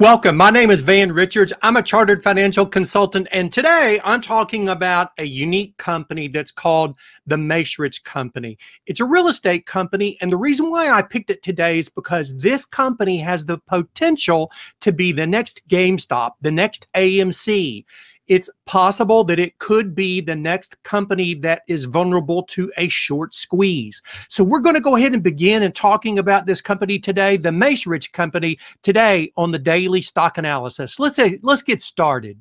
Welcome. My name is Van Richards. I'm a chartered financial consultant, and today I'm talking about a unique company that's called the Macerich Company. It's a real estate company, and the reason why I picked it today is because this company has the potential to be the next GameStop, the next AMC. It's possible that it could be the next company that is vulnerable to a short squeeze. So we're going to go ahead and begin in talking about this company today, the Macerich Company, today on the Daily Stock Analysis. Let's get started.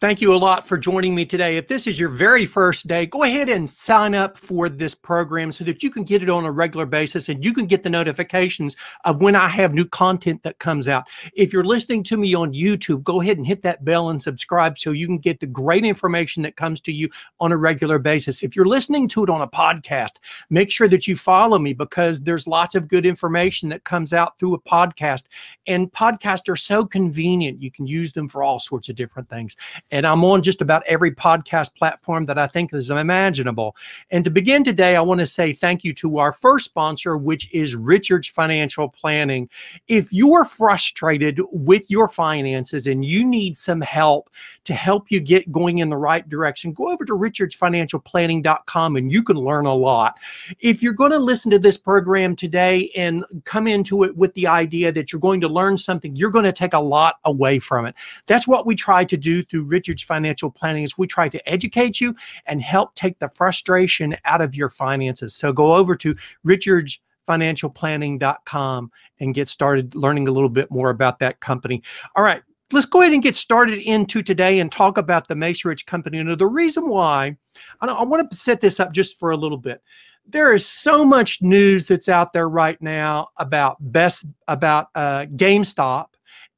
Thank you a lot for joining me today. If this is your very first day, go ahead and sign up for this program so that you can get it on a regular basis and you can get the notifications of when I have new content that comes out. If you're listening to me on YouTube, go ahead and hit that bell and subscribe so you can get the great information that comes to you on a regular basis. If you're listening to it on a podcast, make sure that you follow me because there's lots of good information that comes out through a podcast. And podcasts are so convenient. You can use them for all sorts of different things. And I'm on just about every podcast platform that I think is imaginable. And to begin today, I want to say thank you to our first sponsor, which is Richard's Financial Planning. If you're frustrated with your finances and you need some help to help you get going in the right direction, go over to richardsfinancialplanning.com and you can learn a lot. If you're going to listen to this program today and come into it with the idea that you're going to learn something, you're going to take a lot away from it. That's what we try to do through Richard's Financial Planning is we try to educate you and help take the frustration out of your finances. So go over to richardsfinancialplanning.com and get started learning a little bit more about that company. All right, let's go ahead and get started into today and talk about the Macerich Company. And the reason why, I want to set this up just for a little bit. There is so much news that's out there right now about GameStop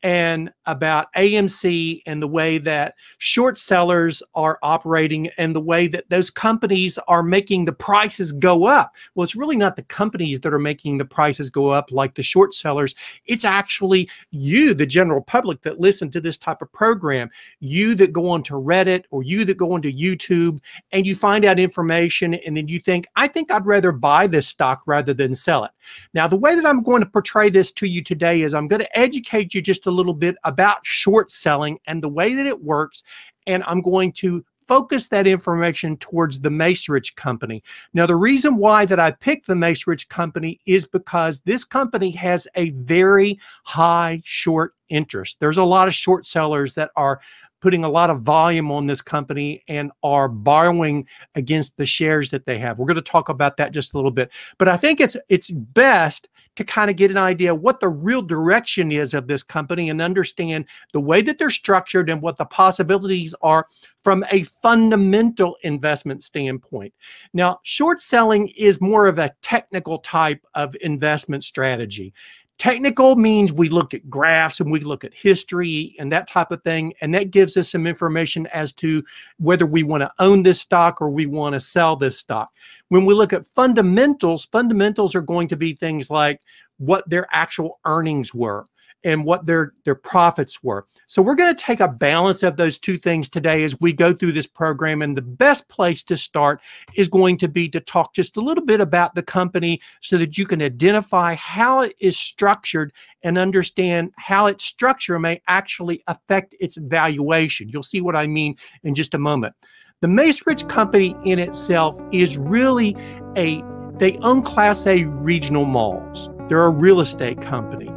and about AMC and the way that short sellers are operating and the way that those companies are making the prices go up. Well, it's really not the companies that are making the prices go up like the short sellers. It's actually you, the general public that listen to this type of program, you that go onto Reddit or you that go onto YouTube and you find out information and then you think, I think I'd rather buy this stock rather than sell it. Now, the way that I'm going to portray this to you today is I'm going to educate you just a little bit about short selling and the way that it works, and I'm going to focus that information towards the Macerich Company. Now, the reason why that I picked the Macerich Company is because this company has a very high short interest. There's a lot of short sellers that are putting a lot of volume on this company and are borrowing against the shares that they have. We're going to talk about that just a little bit, but I think it's best to kind of get an idea what the real direction is of this company and understand the way that they're structured and what the possibilities are from a fundamental investment standpoint. Now, short selling is more of a technical type of investment strategy. Technical means we look at graphs and we look at history and that type of thing, and that gives us some information as to whether we want to own this stock or we want to sell this stock. When we look at fundamentals, fundamentals are going to be things like what their actual earnings were and what their profits were. So we're going to take a balance of those two things today as we go through this program. And the best place to start is going to be to talk just a little bit about the company so that you can identify how it is structured and understand how its structure may actually affect its valuation. You'll see what I mean in just a moment. The Macerich Company in itself is really they own Class A regional malls. They're a real estate company.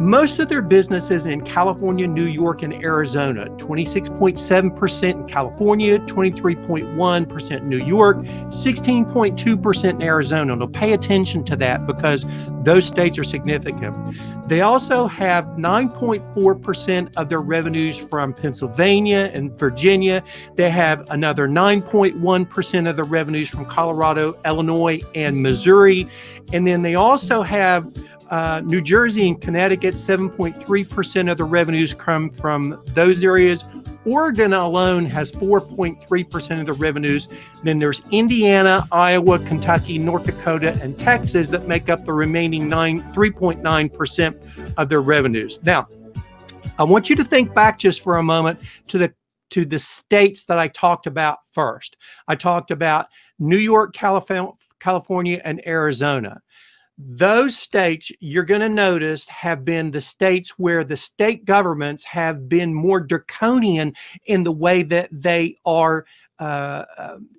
Most of their business is in California, New York, and Arizona, 26.7% in California, 23.1% in New York, 16.2% in Arizona. Now pay attention to that because those states are significant. They also have 9.4% of their revenues from Pennsylvania and Virginia. They have another 9.1% of their revenues from Colorado, Illinois, and Missouri. And then they also have New Jersey and Connecticut, 7.3% of the revenues come from those areas. Oregon alone has 4.3% of the revenues. Then there's Indiana, Iowa, Kentucky, North Dakota, and Texas that make up the remaining 3.9% of their revenues. Now, I want you to think back just for a moment to the states that I talked about first. I talked about New York, California, and Arizona. Those states, you're going to notice, have been the states where the state governments have been more draconian in the way that they are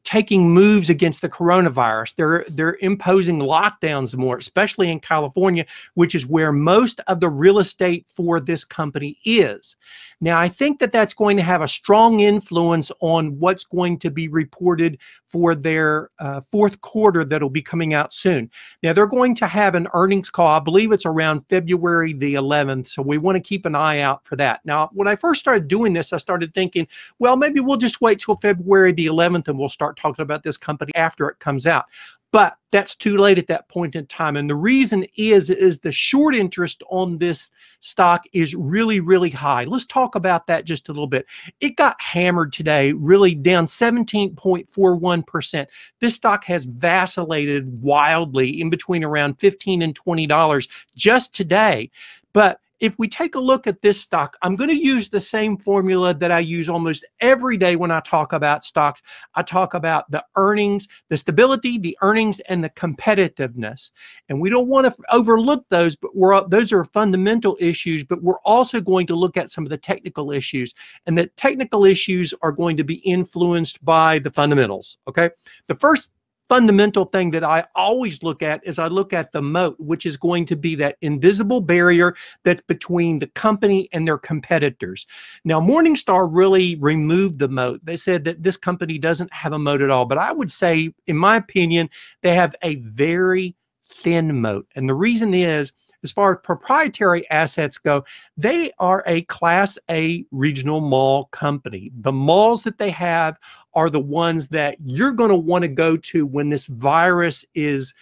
taking moves against the coronavirus. They're imposing lockdowns more, especially in California, which is where most of the real estate for this company is. Now, I think that that's going to have a strong influence on what's going to be reported for their fourth quarter that'll be coming out soon. Now, they're going to have an earnings call. I believe it's around February the 11th, so we want to keep an eye out for that. Now, when I first started doing this, I started thinking, well, maybe we'll just wait till February the 11th and we'll start talking about this company after it comes out. But that's too late at that point in time. And the reason is the short interest on this stock is really, really high. Let's talk about that just a little bit. It got hammered today, really down 17.41%. This stock has vacillated wildly in between around $15 and $20 just today. But if we take a look at this stock, I'm going to use the same formula that I use almost every day when I talk about stocks. I talk about the earnings, the stability, the earnings, and the competitiveness. And we don't want to overlook those, but those are fundamental issues, but we're also going to look at some of the technical issues. And the technical issues are going to be influenced by the fundamentals, okay? The first fundamental thing that I always look at is I look at the moat, which is going to be that invisible barrier that's between the company and their competitors. Now, Morningstar really removed the moat. They said that this company doesn't have a moat at all, but I would say, in my opinion, they have a very thin moat. And the reason is, as far as proprietary assets go, they are a Class A regional mall company. The malls that they have are the ones that you're going to want to go to when this virus is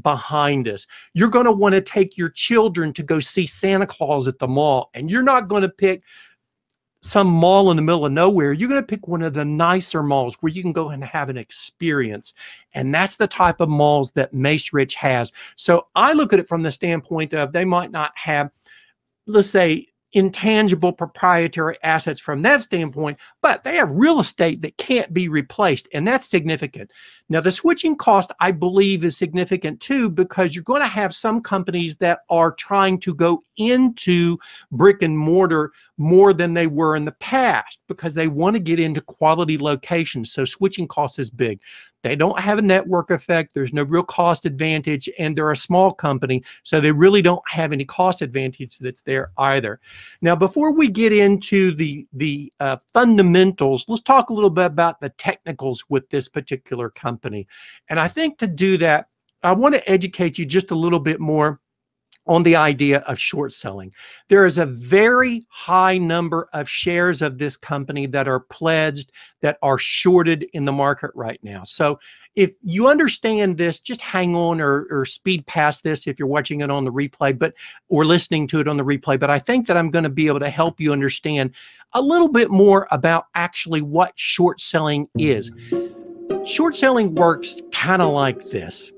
behind us. You're going to want to take your children to go see Santa Claus at the mall, and you're not going to pick some mall in the middle of nowhere. You're going to pick one of the nicer malls where you can go and have an experience. And that's the type of malls that Macerich has. So I look at it from the standpoint of they might not have, let's say, intangible proprietary assets from that standpoint, but they have real estate that can't be replaced, and that's significant. Now, the switching cost, I believe, is significant too, because you're going to have some companies that are trying to go into brick and mortar more than they were in the past because they want to get into quality locations. So switching cost is big. They don't have a network effect. There's no real cost advantage, and they're a small company, so they really don't have any cost advantage that's there either. Now, before we get into the fundamentals, let's talk a little bit about the technicals with this particular company. And I think to do that, I want to educate you just a little bit more on the idea of short selling. There is a very high number of shares of this company that are pledged, that are shorted in the market right now. So if you understand this, just hang on or speed past this if you're watching it on the replay, but or listening to it on the replay. But I think that I'm going to be able to help you understand a little bit more about actually what short selling is. Short selling works kind of like this.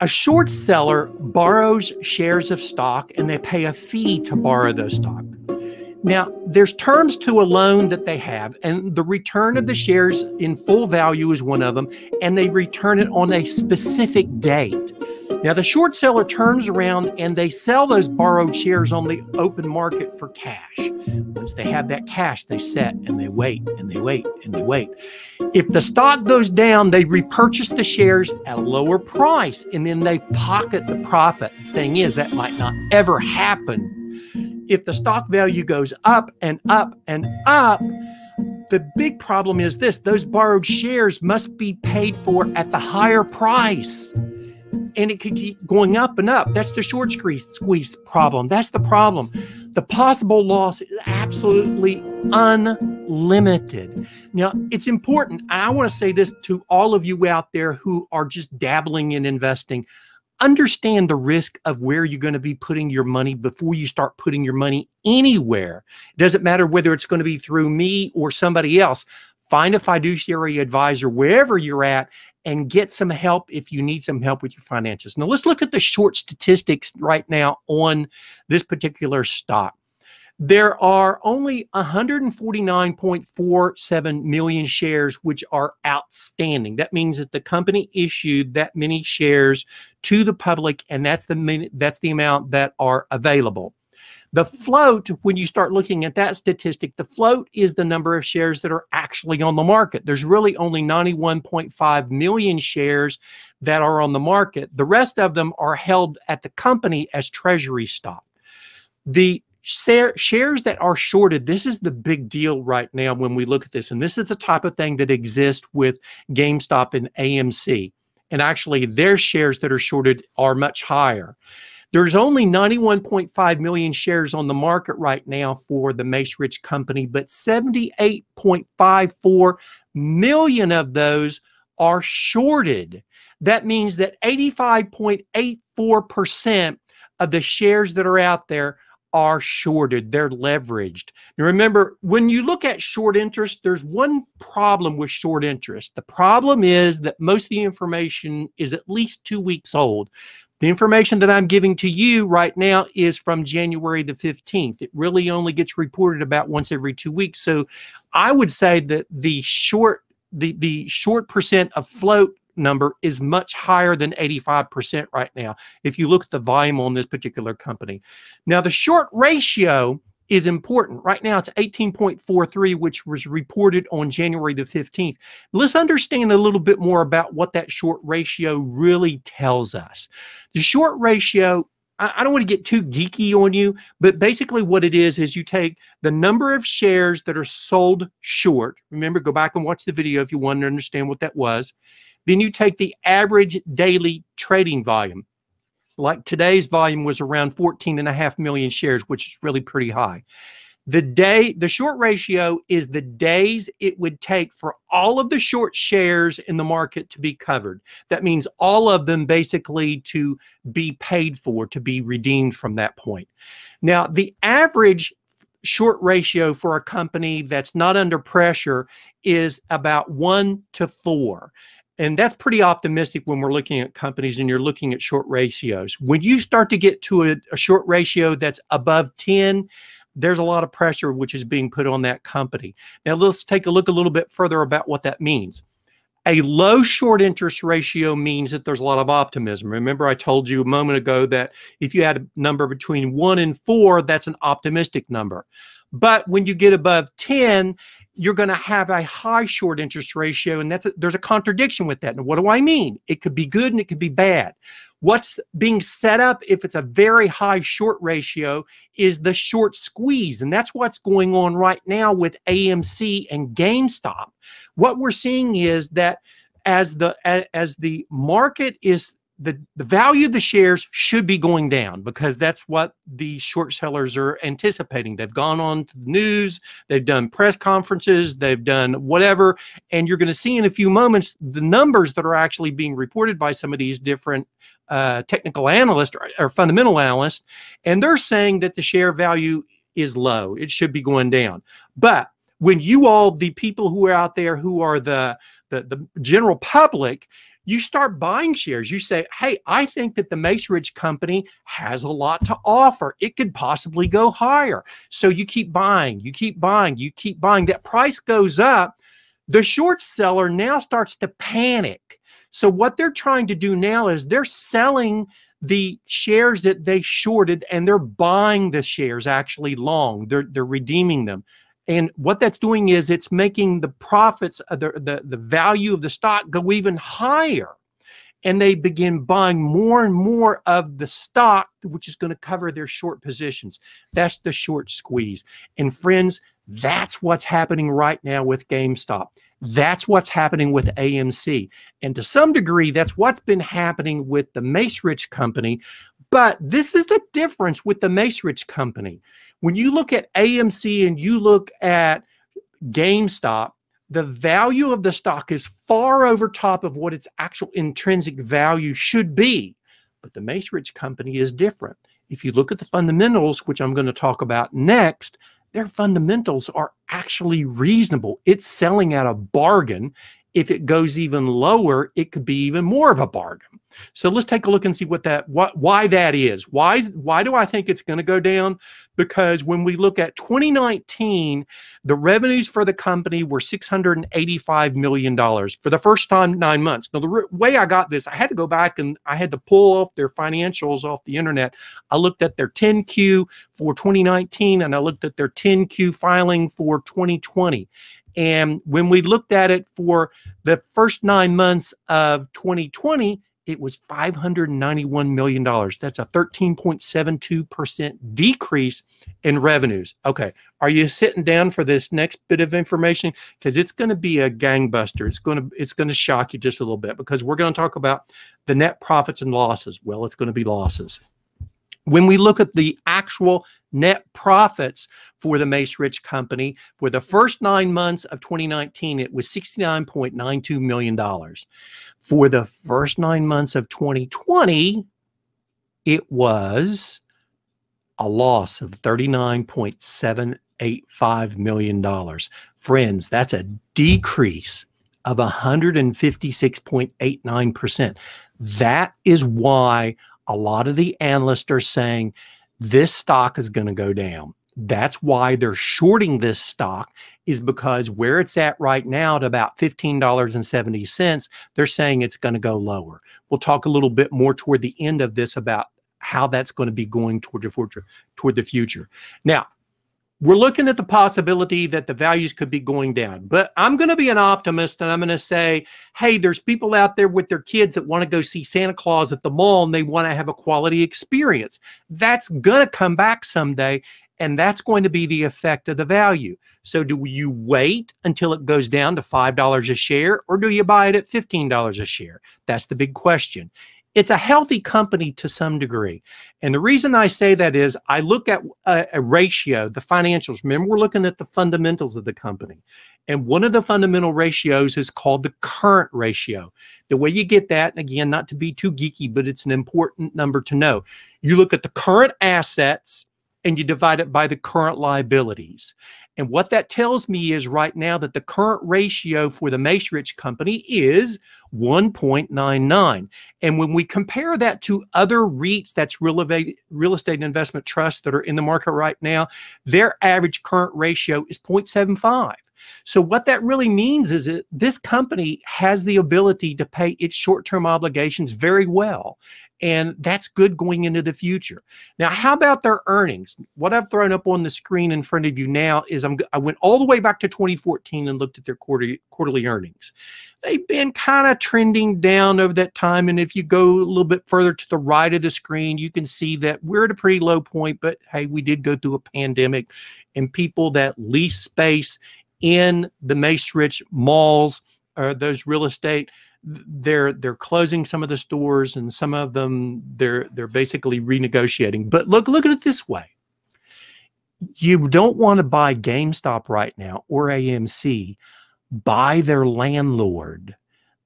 A short seller borrows shares of stock, and they pay a fee to borrow those stock. Now, there's terms to a loan that they have, and the return of the shares in full value is one of them, and they return it on a specific date. Now, the short seller turns around and they sell those borrowed shares on the open market for cash. Once they have that cash, they sit and they wait and they wait and they wait. If the stock goes down, they repurchase the shares at a lower price, and then they pocket the profit. The thing is, that might not ever happen. If the stock value goes up and up and up, the big problem is this: those borrowed shares must be paid for at the higher price. And it could keep going up and up. That's the short squeeze problem. That's the problem. The possible loss is absolutely unlimited. Now, it's important. I want to say this to all of you out there who are just dabbling in investing. Understand the risk of where you're going to be putting your money before you start putting your money anywhere. It doesn't matter whether it's going to be through me or somebody else. Find a fiduciary advisor wherever you're at and get some help if you need some help with your finances. Now, let's look at the short statistics right now on this particular stock. There are only 149.47 million shares which are outstanding. That means that the company issued that many shares to the public, and that's the amount that are available. The float, when you start looking at that statistic, the float is the number of shares that are actually on the market. There's really only 91.5 million shares that are on the market. The rest of them are held at the company as treasury stock. The shares that are shorted, this is the big deal right now when we look at this, and this is the type of thing that exists with GameStop and AMC. And actually, their shares that are shorted are much higher. There's only 91.5 million shares on the market right now for the Macerich Company, but 78.54 million of those are shorted. That means that 85.84% of the shares that are out there are shorted. They're leveraged. Now remember, when you look at short interest, there's one problem with short interest. The problem is that most of the information is at least 2 weeks old. The information that I'm giving to you right now is from January the 15th. It really only gets reported about once every 2 weeks. So I would say that the short percent of float number is much higher than 85% right now, if you look at the volume on this particular company. Now, the short ratio is important. Right now, it's 18.43, which was reported on January the 15th. Let's understand a little bit more about what that short ratio really tells us. The short ratio, I don't want to get too geeky on you, but basically what it is you take the number of shares that are sold short. Remember, go back and watch the video if you want to understand what that was. Then you take the average daily trading volume. Like today's volume was around 14.5 million shares, which is really pretty high. The short ratio is the days it would take for all of the short shares in the market to be covered. That means all of them basically to be paid for, to be redeemed from that point. Now, the average short ratio for a company that's not under pressure is about 1 to 4. And that's pretty optimistic when we're looking at companies and you're looking at short ratios. When you start to get to a short ratio that's above 10, there's a lot of pressure which is being put on that company. Now, let's take a look a little bit further about what that means. A low short interest ratio means that there's a lot of optimism. Remember, I told you a moment ago that if you had a number between 1 and 4, that's an optimistic number. But when you get above 10, you're going to have a high short interest ratio, and there's a contradiction with that. And what do I mean? It could be good and it could be bad. What's being set up if it's a very high short ratio is the short squeeze, and that's what's going on right now with AMC and GameStop. What we're seeing is that as the market is, the value of the shares should be going down because that's what the short sellers are anticipating. They've gone on to the news, they've done press conferences, they've done whatever, and you're going to see in a few moments the numbers that are actually being reported by some of these different technical analysts or fundamental analysts, and they're saying that the share value is low. It should be going down. But when you all, the people who are out there who are the general public, you start buying shares. You say, hey, I think that the Macerich Company has a lot to offer. It could possibly go higher. So you keep buying, you keep buying, you keep buying. That price goes up. The short seller now starts to panic. So what they're trying to do now is they're selling the shares that they shorted, and they're buying the shares actually long. They're redeeming them. And what that's doing is it's making the profits, the value of the stock go even higher. And they begin buying more and more of the stock, which is going to cover their short positions. That's the short squeeze. And friends, that's what's happening right now with GameStop. That's what's happening with AMC. And to some degree, that's what's been happening with the Macerich Company. But this is the difference with the Macerich Company. When you look at AMC and you look at GameStop, the value of the stock is far over top of what its actual intrinsic value should be. But the Macerich Company is different. If you look at the fundamentals, which I'm going to talk about next, their fundamentals are actually reasonable. It's selling at a bargain. If it goes even lower, it could be even more of a bargain. So let's take a look and see what that, why that is. Why do I think it's going to go down? Because when we look at 2019, the revenues for the company were $685 million for the first time in 9 months. Now, the way I got this, I had to go back and I had to pull off their financials off the internet. I looked at their 10-Q for 2019 and I looked at their 10-Q filing for 2020. And when we looked at it for the first 9 months of 2020, it was $591 million. That's a 13.72% decrease in revenues. Okay, are you sitting down for this next bit of information? Because it's going to be a gangbuster. It's going to shock you just a little bit because we're going to talk about the net profits and losses. Well, it's going to be losses. When we look at the actual net profits for the Macerich Company, for the first 9 months of 2019, it was $69.92 million. For the first 9 months of 2020, it was a loss of $39.785 million. Friends, that's a decrease of 156.89%. That is why a lot of the analysts are saying this stock is going to go down. That's why they're shorting this stock, is because where it's at right now at about $15.70, they're saying it's going to go lower. We'll talk a little bit more toward the end of this about how that's going to be going toward the future. Now, we're looking at the possibility that the values could be going down, but I'm going to be an optimist and I'm going to say, hey, there's people out there with their kids that want to go see Santa Claus at the mall and they want to have a quality experience. That's going to come back someday, and that's going to be the effect of the value. So do you wait until it goes down to $5 a share, or do you buy it at $15 a share? That's the big question. It's a healthy company to some degree. And the reason I say that is I look at a ratio, the financials. Remember, we're looking at the fundamentals of the company. And one of the fundamental ratios is called the current ratio. The way you get that, and again, not to be too geeky, but it's an important number to know. You look at the current assets and you divide it by the current liabilities. And what that tells me is right now that the current ratio for the Macerich Company is 1.99. And when we compare that to other REITs, that's real estate investment trusts that are in the market right now, their average current ratio is 0.75. So what that really means is that this company has the ability to pay its short-term obligations very well. And that's good going into the future. Now, how about their earnings? What I've thrown up on the screen in front of you now is I went all the way back to 2014 and looked at their quarterly earnings. They've been kind of trending down over that time. And if you go a little bit further to the right of the screen, you can see that we're at a pretty low point. But hey, we did go through a pandemic, and people that lease space in the Macerich malls or those real estate, they're closing some of the stores, and some of them they're basically renegotiating. But look at it this way. You don't want to buy GameStop right now or AMC. Buy their landlord.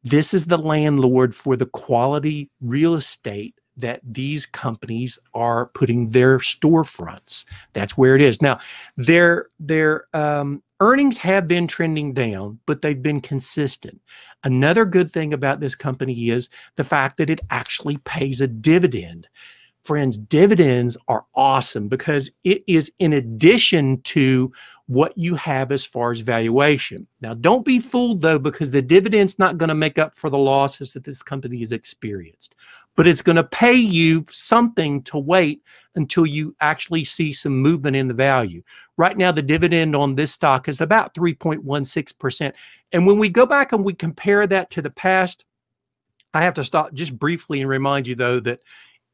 This is the landlord for the quality real estate that these companies are putting their storefronts. That's where it is. Now, their earnings have been trending down, but they've been consistent. Another good thing about this company is the fact that it actually pays a dividend. Friends, dividends are awesome because it is in addition to what you have as far as valuation. Now, don't be fooled, though, because the dividend's not going to make up for the losses that this company has experienced. But it's going to pay you something to wait until you actually see some movement in the value. Right now, the dividend on this stock is about 3.16%. And when we go back and we compare that to the past, I have to stop just briefly and remind you, though, that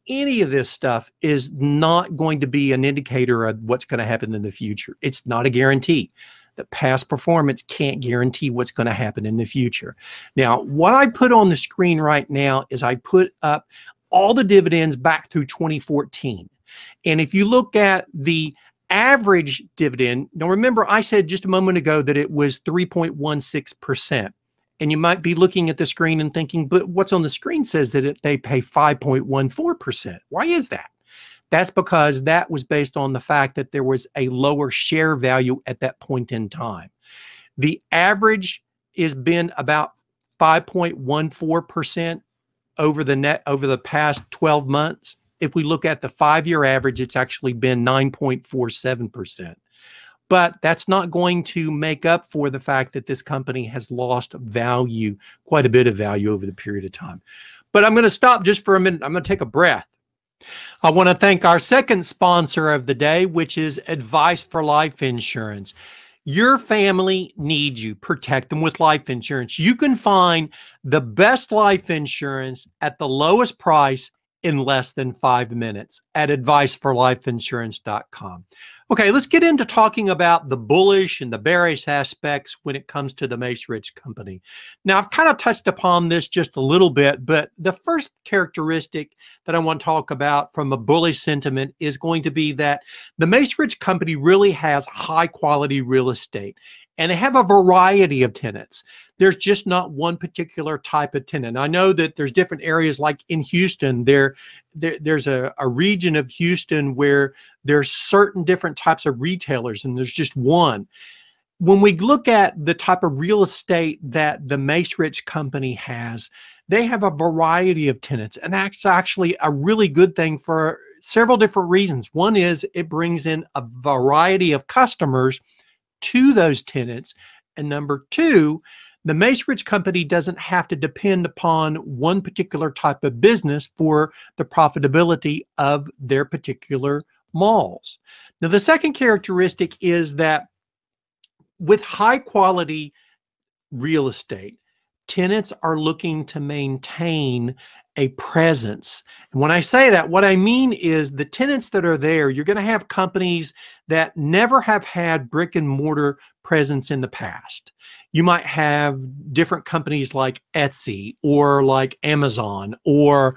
any of this stuff is not going to be an indicator of what's going to happen in the future. It's not a guarantee. The past performance can't guarantee what's going to happen in the future. Now, what I put on the screen right now is I put up all the dividends back through 2014. And if you look at the average dividend, now remember I said just a moment ago that it was 3.16%. And you might be looking at the screen and thinking, but what's on the screen says that they pay 5.14%. Why is that? That's because that was based on the fact that there was a lower share value at that point in time. The average has been about 5.14% over the past 12 months. If we look at the 5-year average, it's actually been 9.47%. But that's not going to make up for the fact that this company has lost value, quite a bit of value over the period of time. But I'm going to stop just for a minute. I'm going to take a breath. I want to thank our second sponsor of the day, which is Advice for Life Insurance. Your family needs you. Protect them with life insurance. You can find the best life insurance at the lowest price in less than 5 minutes at adviceforlifeinsurance.com. Okay, let's get into talking about the bullish and the bearish aspects when it comes to the Macerich Company. Now, I've kind of touched upon this just a little bit, but the first characteristic that I want to talk about from a bullish sentiment is going to be that the Macerich Company really has high-quality real estate, and they have a variety of tenants. There's just not one particular type of tenant. I know that there's different areas, like in Houston, there's a region of Houston where there's certain different types of retailers, and there's just one. When we look at the type of real estate that the Macerich Company has, they have a variety of tenants, and that's actually a really good thing for several different reasons. One is it brings in a variety of customers to those tenants, and number two, the Macerich Company doesn't have to depend upon one particular type of business for the profitability of their particular malls. Now, the second characteristic is that with high quality real estate, tenants are looking to maintain a presence. And when I say that, what I mean is the tenants that are there, you're going to have companies that never have had brick and mortar presence in the past. You might have different companies like Etsy or like Amazon or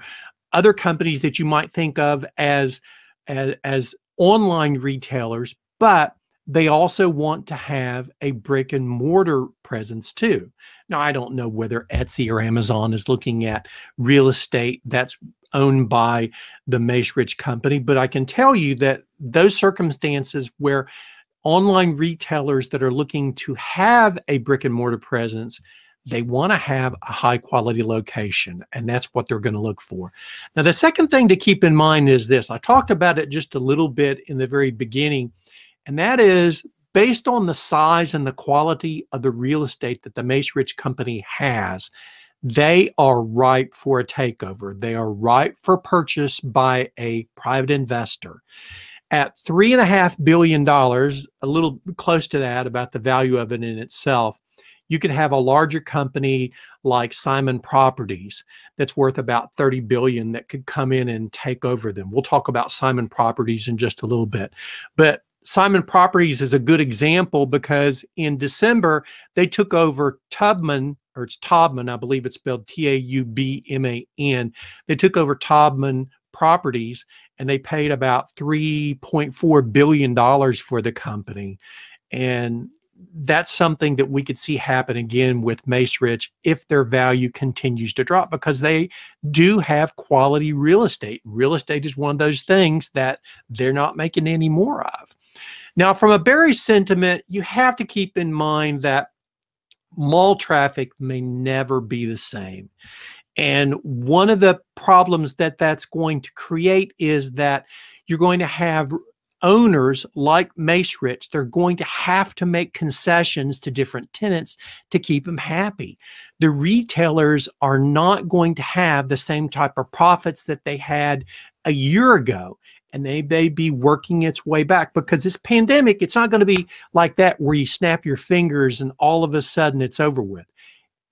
other companies that you might think of as online retailers, but they also want to have a brick and mortar presence too. Now, I don't know whether Etsy or Amazon is looking at real estate that's owned by the Macerich Company, but I can tell you that those circumstances where online retailers that are looking to have a brick and mortar presence, they want to have a high quality location, and that's what they're going to look for. Now, the second thing to keep in mind is this. I talked about it just a little bit in the very beginning, and that is based on the size and the quality of the real estate that the Macerich Company has, they are ripe for a takeover. They are ripe for purchase by a private investor. At $3.5 billion, a little close to that about the value of it in itself, you could have a larger company like Simon Properties that's worth about $30 billion that could come in and take over them. We'll talk about Simon Properties in just a little bit. But Simon Properties is a good example because in December, they took over Taubman, or it's Taubman, I believe it's spelled T-A-U-B-M-A-N. They took over Taubman Properties, and they paid about $3.4 billion for the company. And that's something that we could see happen again with Macerich if their value continues to drop, because they do have quality real estate. Real estate is one of those things that they're not making any more of. Now, from a bearish sentiment, you have to keep in mind that mall traffic may never be the same. And one of the problems that that's going to create is that you're going to have owners like Macerich. They're going to have to make concessions to different tenants to keep them happy. The retailers are not going to have the same type of profits that they had a year ago, and they may be working its way back because this pandemic, it's not going to be like that where you snap your fingers and all of a sudden it's over with.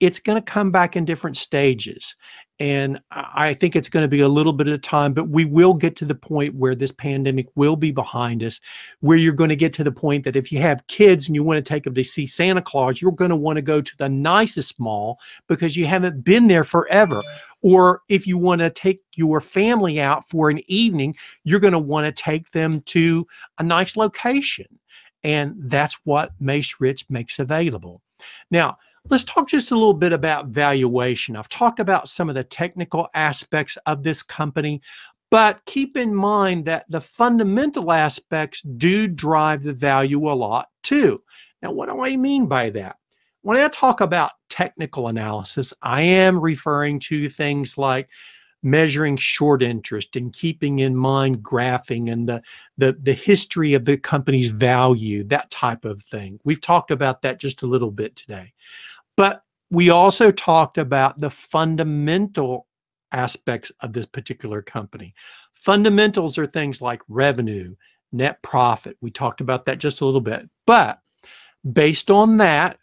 It's going to come back in different stages. And I think it's going to be a little bit of time, but we will get to the point where this pandemic will be behind us, where you're going to get to the point that if you have kids and you want to take them to see Santa Claus, you're going to want to go to the nicest mall because you haven't been there forever. Or if you want to take your family out for an evening, you're going to want to take them to a nice location. And that's what Macerich makes available. Now, let's talk just a little bit about valuation. I've talked about some of the technical aspects of this company, but keep in mind that the fundamental aspects do drive the value a lot too. Now, what do I mean by that? When I talk about technical analysis, I am referring to things like measuring short interest and keeping in mind graphing and the history of the company's value, that type of thing. We've talked about that just a little bit today. But we also talked about the fundamental aspects of this particular company. Fundamentals are things like revenue, net profit. We talked about that just a little bit. But based on that,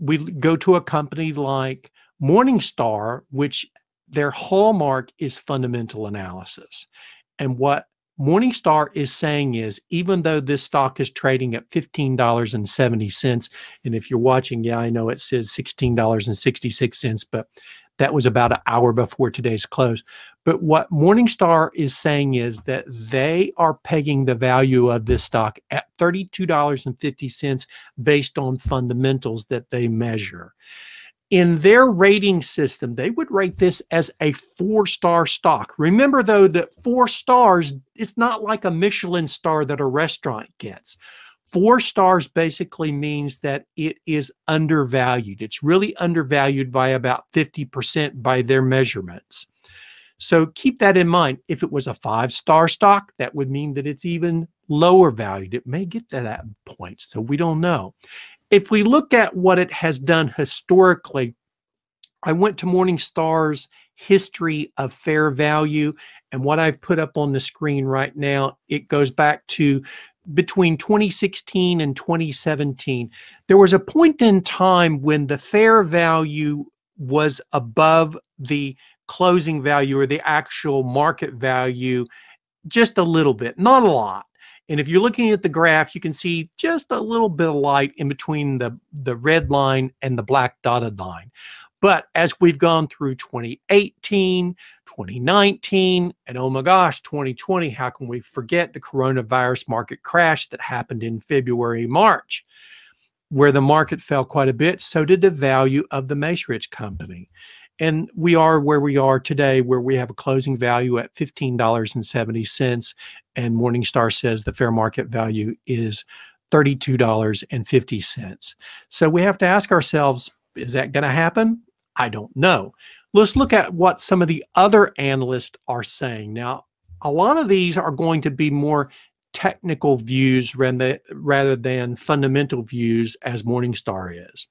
we go to a company like Morningstar, which their hallmark is fundamental analysis. And what Morningstar is saying is, even though this stock is trading at $15.70, and if you're watching, yeah, I know it says $16.66, but that was about an hour before today's close. But what Morningstar is saying is that they are pegging the value of this stock at $32.50 based on fundamentals that they measure. In their rating system, they would rate this as a 4-star stock. Remember, though, that 4 stars, it's not like a Michelin star that a restaurant gets. 4 stars basically means that it is undervalued. It's really undervalued by about 50% by their measurements. So keep that in mind. If it was a 5-star stock, that would mean that it's even lower valued. It may get to that point, so we don't know. If we look at what it has done historically, I went to Morningstar's history of fair value, and what I've put up on the screen right now, it goes back to between 2016 and 2017. There was a point in time when the fair value was above the closing value or the actual market value just a little bit, not a lot. And if you're looking at the graph, you can see just a little bit of light in between the red line and the black dotted line. But as we've gone through 2018, 2019, and oh my gosh, 2020, how can we forget the coronavirus market crash that happened in February, March, where the market fell quite a bit, so did the value of the Macerich Company. And we are where we are today, where we have a closing value at $15.70, and Morningstar says the fair market value is $32.50. So we have to ask ourselves, is that going to happen? I don't know. Let's look at what some of the other analysts are saying. Now, a lot of these are going to be more technical views rather than fundamental views, as Morningstar is.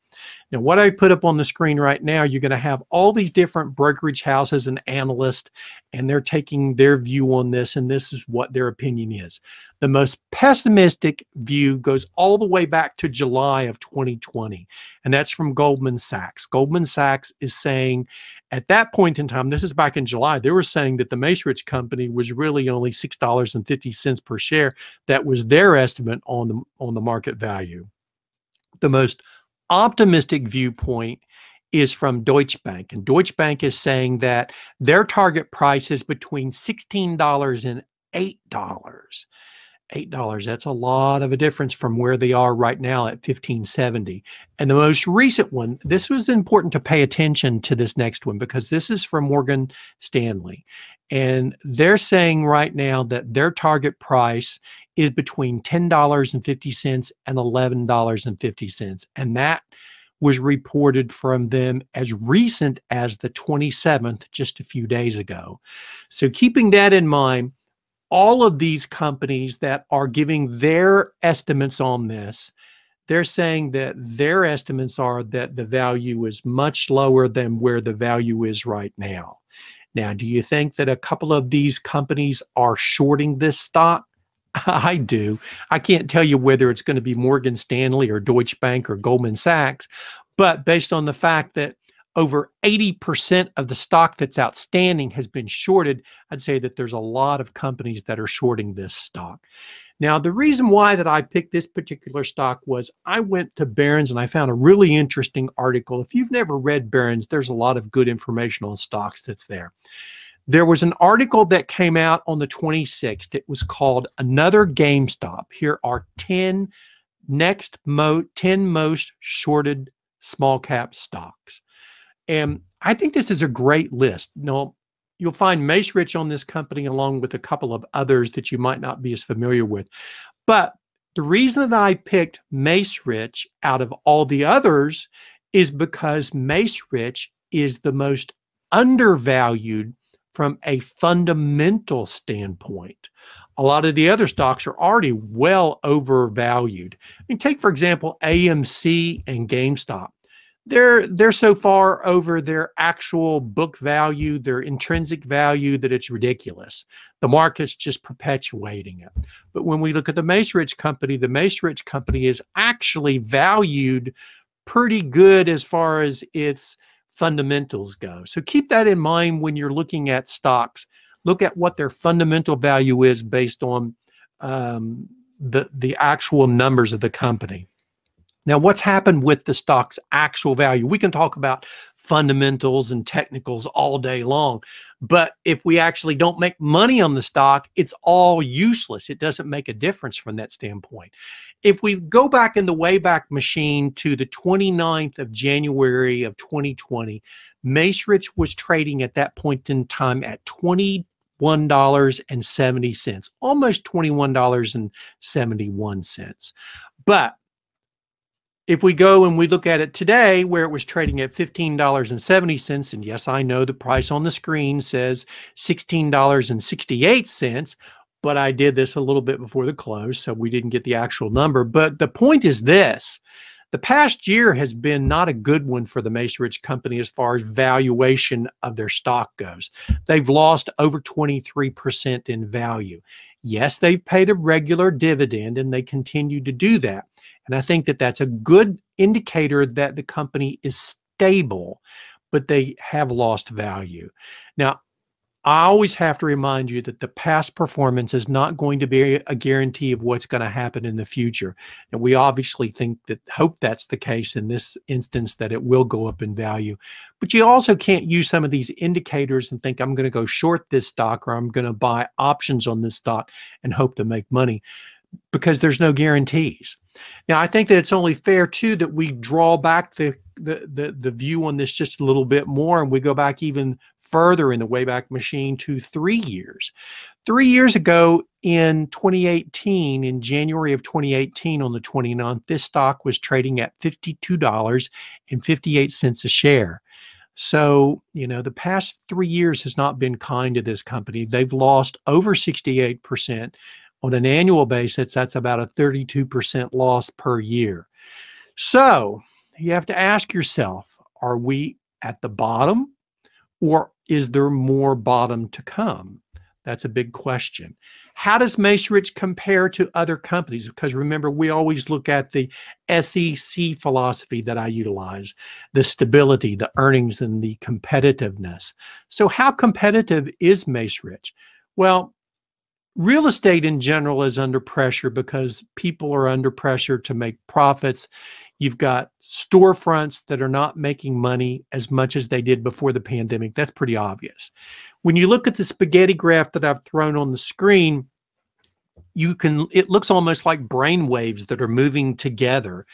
Now, what I put up on the screen right now, you're going to have all these different brokerage houses and analysts, and they're taking their view on this, and this is what their opinion is. The most pessimistic view goes all the way back to July of 2020, and that's from Goldman Sachs. Goldman Sachs is saying at that point in time, this is back in July, they were saying that the Macerich Company was really only $6.50 per share. That was their estimate on the market value. The most optimistic viewpoint is from Deutsche Bank, and Deutsche Bank is saying that their target price is between $16 and $8. $8, that's a lot of a difference from where they are right now at $15.70. And the most recent one, this was important to pay attention to this next one, because this is from Morgan Stanley. And they're saying right now that their target price is between $10.50 and $11.50. And that was reported from them as recent as the 27th, just a few days ago. So keeping that in mind, all of these companies that are giving their estimates on this, they're saying that their estimates are that the value is much lower than where the value is right now. Now, do you think that a couple of these companies are shorting this stock? I do. I can't tell you whether it's going to be Morgan Stanley or Deutsche Bank or Goldman Sachs, but based on the fact that over 80% of the stock that's outstanding has been shorted, I'd say that there's a lot of companies that are shorting this stock. Now, the reason why that I picked this particular stock was I went to Barron's and I found a really interesting article. If you've never read Barron's, there's a lot of good information on stocks that's there. There was an article that came out on the 26th. It was called Another GameStop. Here are 10 most shorted small cap stocks. And I think this is a great list. Now, you'll find Macerich on this company along with a couple of others that you might not be as familiar with. But the reason that I picked Macerich out of all the others is because Macerich is the most undervalued from a fundamental standpoint. A lot of the other stocks are already well overvalued. I mean, take, for example, AMC and GameStop. They're so far over their actual book value, their intrinsic value, that it's ridiculous. The market's just perpetuating it. But when we look at the Macerich Company is actually valued pretty good as far as its fundamentals go. So keep that in mind when you're looking at stocks. Look at what their fundamental value is based on the actual numbers of the company. Now, what's happened with the stock's actual value? We can talk about fundamentals and technicals all day long, but if we actually don't make money on the stock, it's all useless. It doesn't make a difference from that standpoint. If we go back in the Wayback Machine to the 29th of January of 2020, Macerich was trading at that point in time at $21.70, almost $21.71. But if we go and we look at it today, where it was trading at $15.70, and yes, I know the price on the screen says $16.68, but I did this a little bit before the close, so we didn't get the actual number. But the point is this: the past year has been not a good one for the Macerich Company as far as valuation of their stock goes. They've lost over 23% in value. Yes, they've paid a regular dividend, and they continue to do that. And I think that that's a good indicator that the company is stable, but they have lost value. Now, I always have to remind you that the past performance is not going to be a guarantee of what's going to happen in the future. And we obviously hope that's the case in this instance, that it will go up in value. But you also can't use some of these indicators and think, I'm going to go short this stock, or I'm going to buy options on this stock and hope to make money, because there's no guarantees. Now, I think that it's only fair, too, that we draw back the view on this just a little bit more, and we go back even further in the Wayback Machine to 3 years. 3 years ago in 2018, in January of 2018 on the 29th, this stock was trading at $52.58 a share. So, you know, the past 3 years has not been kind to this company. They've lost over 68%. On an annual basis, that's about a 32% loss per year. So you have to ask yourself, are we at the bottom, or is there more bottom to come? That's a big question. How does Macerich compare to other companies? Because remember, we always look at the SEC philosophy that I utilize: the stability, the earnings, and the competitiveness. So how competitive is Macerich? Well, real estate in general is under pressure because people are under pressure to make profits. You've got storefronts that are not making money as much as they did before the pandemic. That's pretty obvious. When you look at the spaghetti graph that I've thrown on the screen, it looks almost like brainwaves that are moving together.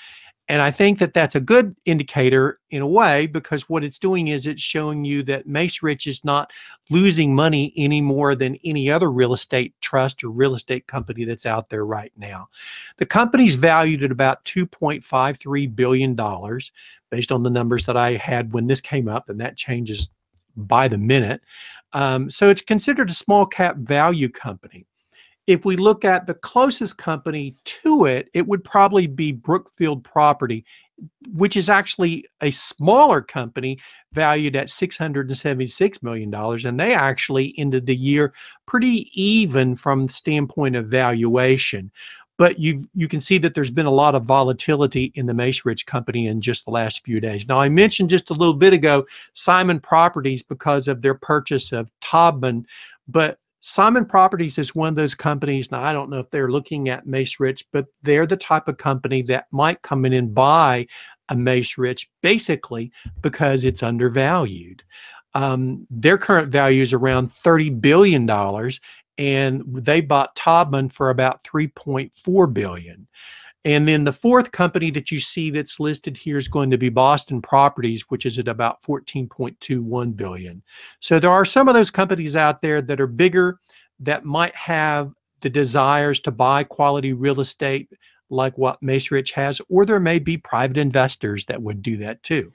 And I think that that's a good indicator in a way, because what it's doing is it's showing you that Macerich is not losing money any more than any other real estate trust or real estate company that's out there right now. The company's valued at about $2.53 billion based on the numbers that I had when this came up, and that changes by the minute. So it's considered a small cap value company. If we look at the closest company to it, it would probably be Brookfield Property, which is actually a smaller company valued at $676 million. And they actually ended the year pretty even from the standpoint of valuation. But you can see that there's been a lot of volatility in the Macerich Company in just the last few days. Now, I mentioned just a little bit ago Simon Properties because of their purchase of Taubman, but Simon Properties is one of those companies. Now, I don't know if they're looking at Macerich, but they're the type of company that might come in and buy a Macerich, basically because it's undervalued. Their current value is around $30 billion, and they bought Taubman for about $3.4 billion. And then the fourth company that you see that's listed here is going to be Boston Properties, which is at about $14.21 billion. So there are some of those companies out there that are bigger that might have the desires to buy quality real estate like what Macerich has, or there may be private investors that would do that too.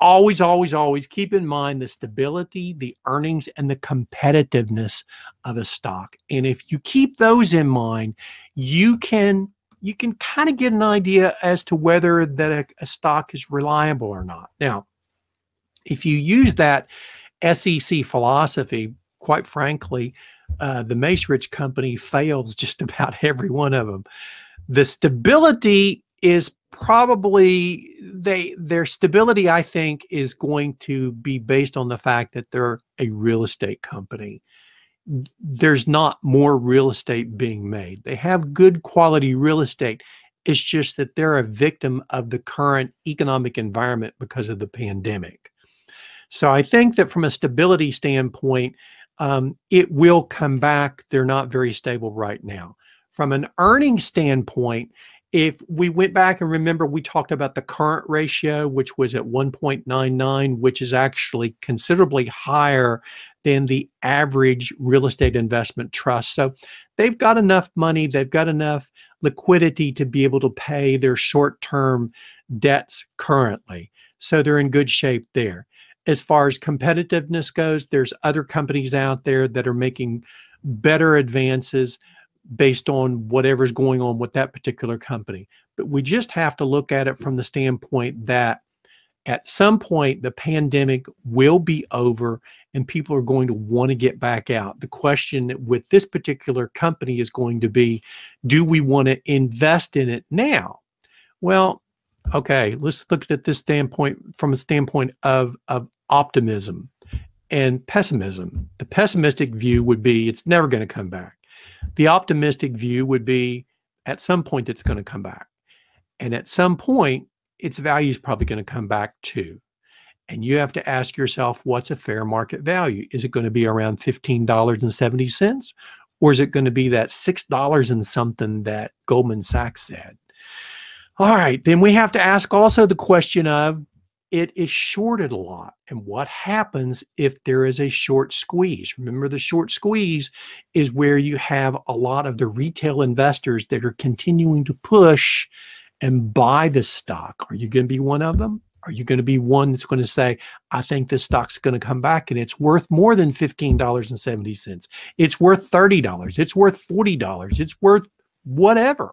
Always, always, always keep in mind the stability, the earnings, and the competitiveness of a stock. And if you keep those in mind, you can kind of get an idea as to whether that a stock is reliable or not. Now, if you use that SEC philosophy, quite frankly, the Macerich Company fails just about every one of them. The stability is probably, their stability, I think, is going to be based on the fact that they're a real estate company. There's not more real estate being made. They have good quality real estate. It's just that they're a victim of the current economic environment because of the pandemic. So I think that from a stability standpoint, it will come back. They're not very stable right now. From an earnings standpoint, if we went back and remember, we talked about the current ratio, which was at 1.99, which is actually considerably higher than the average real estate investment trust. So they've got enough money, they've got enough liquidity to be able to pay their short-term debts currently. So they're in good shape there. As far as competitiveness goes, there's other companies out there that are making better advances based on whatever's going on with that particular company. But we just have to look at it from the standpoint that at some point, the pandemic will be over and people are going to want to get back out. The question with this particular company is going to be, do we want to invest in it now? Well, okay, let's look at this standpoint from a standpoint of optimism and pessimism. The pessimistic view would be it's never going to come back. The optimistic view would be at some point it's going to come back. And at some point, its value is probably going to come back too. And you have to ask yourself, what's a fair market value? Is it going to be around $15.70? Or is it going to be that $6 and something that Goldman Sachs said? All right, then we have to ask also the question of, it is shorted a lot. And what happens if there is a short squeeze? Remember, the short squeeze is where you have a lot of the retail investors that are continuing to push and buy the stock. Are you going to be one of them? Are you going to be one that's going to say, I think this stock's going to come back and it's worth more than $15.70. It's worth $30. It's worth $40. It's worth whatever.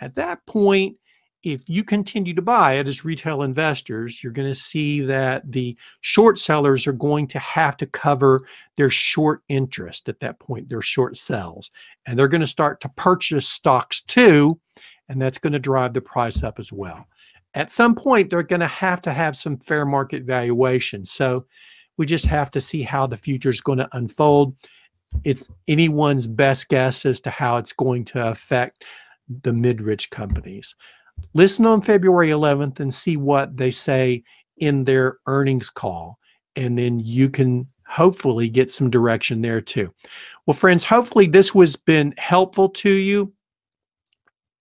At that point, if you continue to buy it as retail investors, you're going to see that the short sellers are going to have to cover their short interest at that point, their short sells. And they're going to start to purchase stocks too. And that's going to drive the price up as well. At some point, they're going to have some fair market valuation. So we just have to see how the future is going to unfold. It's anyone's best guess as to how it's going to affect the mid-rich companies. Listen on February 11th and see what they say in their earnings call. And then you can hopefully get some direction there too. Well, friends, hopefully this has been helpful to you.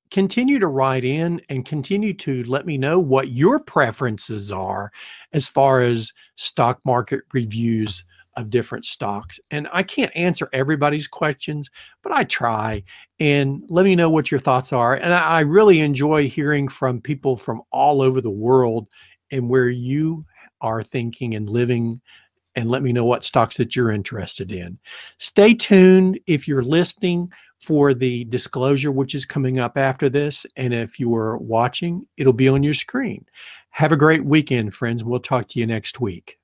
Continue to write in and continue to let me know what your preferences are as far as stock market reviews of different stocks. And I can't answer everybody's questions, but I try. And let me know what your thoughts are. And I really enjoy hearing from people from all over the world and where you are thinking and living, and let me know what stocks that you're interested in. Stay tuned if you're listening for the disclosure, which is coming up after this. And if you are watching, it'll be on your screen. Have a great weekend, friends. We'll talk to you next week.